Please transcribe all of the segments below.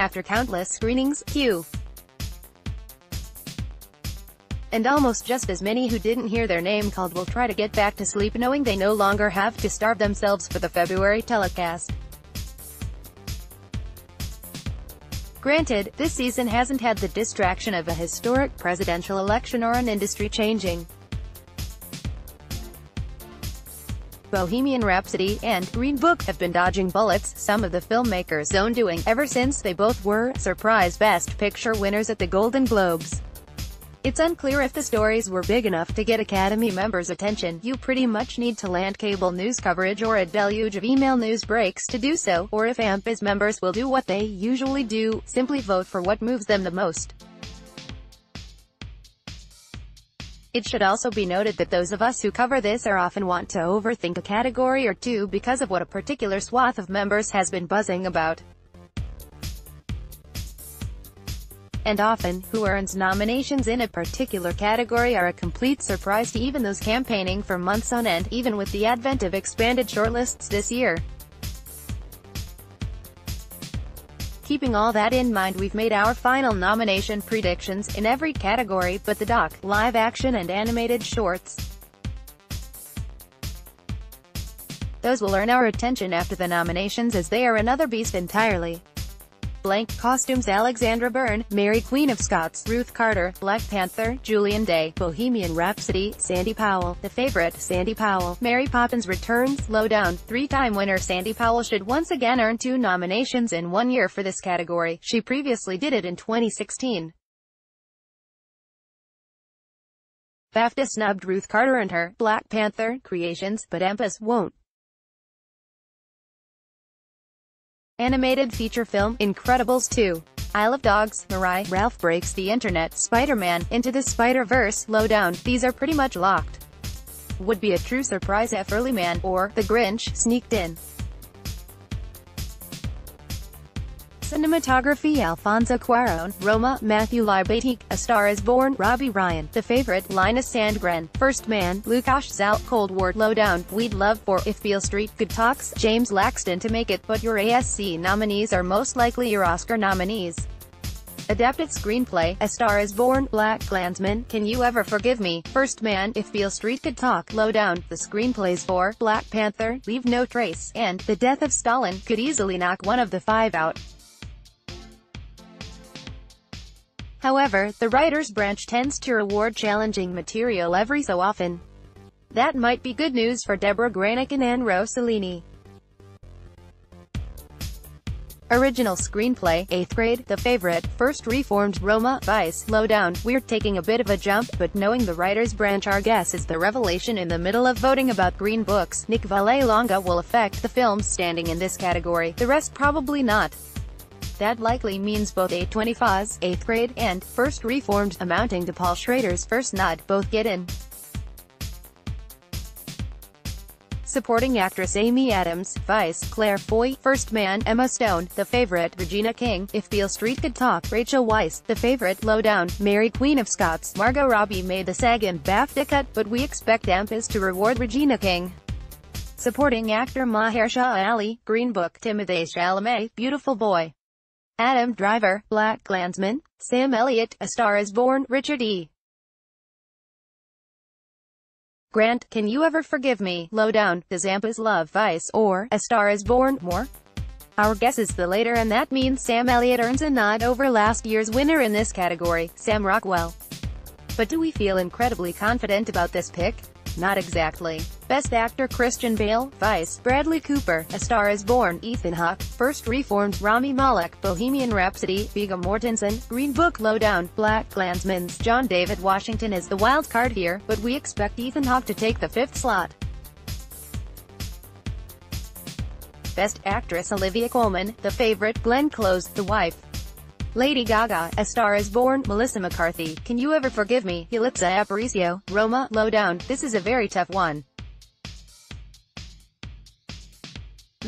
after countless screenings, Q. And almost just as many who didn't hear their name called will try to get back to sleep knowing they no longer have to starve themselves for the February telecast. Granted, this season hasn't had the distraction of a historic presidential election or an industry-changing Bohemian Rhapsody and Green Book have been dodging bullets, some of the filmmakers' own doing, ever since they both were surprise Best Picture winners at the Golden Globes. It's unclear if the stories were big enough to get Academy members' attention. You pretty much need to land cable news coverage or a deluge of email news breaks to do so, or if AMPAS members will do what they usually do, simply vote for what moves them the most. It should also be noted that those of us who cover this are often want to overthink a category or two because of what a particular swath of members has been buzzing about, and often, who earns nominations in a particular category are a complete surprise to even those campaigning for months on end, even with the advent of expanded shortlists this year. Keeping all that in mind, we've made our final nomination predictions, in every category but the doc, live action and animated shorts. Those will earn our attention after the nominations as they are another beast entirely. Blank costumes: Alexandra Byrne, Mary Queen of Scots, Ruth Carter, Black Panther, Julian Day, Bohemian Rhapsody, Sandy Powell, The Favourite, Sandy Powell, Mary Poppins Returns, Lowdown. Three-time winner Sandy Powell should once again earn two nominations in one year for this category. She previously did it in 2016. BAFTA snubbed Ruth Carter and her Black Panther creations, but AMPAS won't. Animated feature film: Incredibles 2, Isle of Dogs, Mirai, Ralph Breaks the Internet, Spider-Man, Into the Spider-Verse, Lowdown. These are pretty much locked. Would be a true surprise if Early Man, or The Grinch, sneaked in. Cinematography: Alfonso Cuaron, Roma, Matthew Libatique, A Star is Born, Robbie Ryan, The Favourite, Linus Sandgren, First Man, Lukasz Zal, Cold War. Lowdown. We'd love for If Beale Street Good Talks, James Laxton to make it, but your ASC nominees are most likely your Oscar nominees. Adapted screenplay: A Star is Born, Black Klansman, Can You Ever Forgive Me, First Man, If Beale Street Could Talk. Lowdown. The screenplays for Black Panther, Leave No Trace, and The Death of Stalin could easily knock one of the five out. However, the writers' branch tends to reward challenging material every so often. That might be good news for Deborah Granik and Anne Rossellini. Original screenplay: 8th Grade, The Favourite, First Reformed, Roma, Vice. Lowdown. We're taking a bit of a jump, but knowing the writers' branch, our guess is the revelation in the middle of voting about Green Book's Nick Vallelonga will affect the film's standing in this category, the rest probably not. That likely means both A24's 8th Grade and First Reformed, amounting to Paul Schrader's first nod, both get in. Supporting actress: Amy Adams, Vice, Claire Foy, First Man, Emma Stone, The Favourite, Regina King, If Beale Street Could Talk, Rachel Weisz, The Favourite. Lowdown. Mary Queen of Scots, Margot Robbie made the SAG and BAFTA cut, but we expect AMPAS to reward Regina King. Supporting actor: Mahershala Ali, Green Book, Timothée Chalamet, Beautiful Boy, Adam Driver, Black Klansman, Sam Elliott, A Star is Born, Richard E. Grant, Can You Ever Forgive Me? Lowdown. Does AMPAS love Vice or A Star is Born more? Our guess is the later, and that means Sam Elliott earns a nod over last year's winner in this category, Sam Rockwell. But do we feel incredibly confident about this pick? Not exactly. Best actor: Christian Bale, Vice, Bradley Cooper, A Star is Born, Ethan Hawke, First Reformed, Rami Malek, Bohemian Rhapsody, Viggo Mortensen, Green Book. Lowdown. Black Klansman's John David Washington is the wild card here, but we expect Ethan Hawke to take the fifth slot. Best actress: Olivia Colman, The Favourite, Glenn Close, The Wife, Lady Gaga, A Star is Born, Melissa McCarthy, Can You Ever Forgive Me, Elitza Aparicio, Roma. Lowdown. This is a very tough one.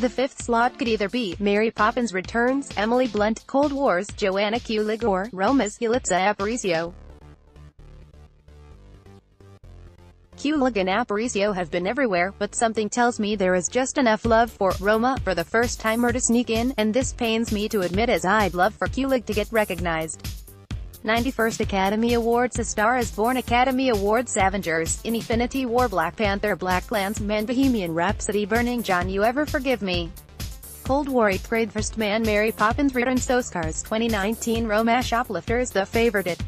The fifth slot could either be Mary Poppins Returns, Emily Blunt, Cold War's Joanna Kulig, or Roma's Elitza Aparicio. Kulig and Aparicio have been everywhere, but something tells me there is just enough love for Roma for the first timer to sneak in, and this pains me to admit as I'd love for Kulig to get recognized. 91st Academy Awards. A Star is Born Academy Awards. Avengers, Infinity War, Black Panther, Black Klansman, Bohemian Rhapsody, Burning John, You Ever Forgive Me, Cold War, Eighth Grade, First Man, Mary Poppins Returns, Oscars 2019, Roma, Shoplifters, The Favourite.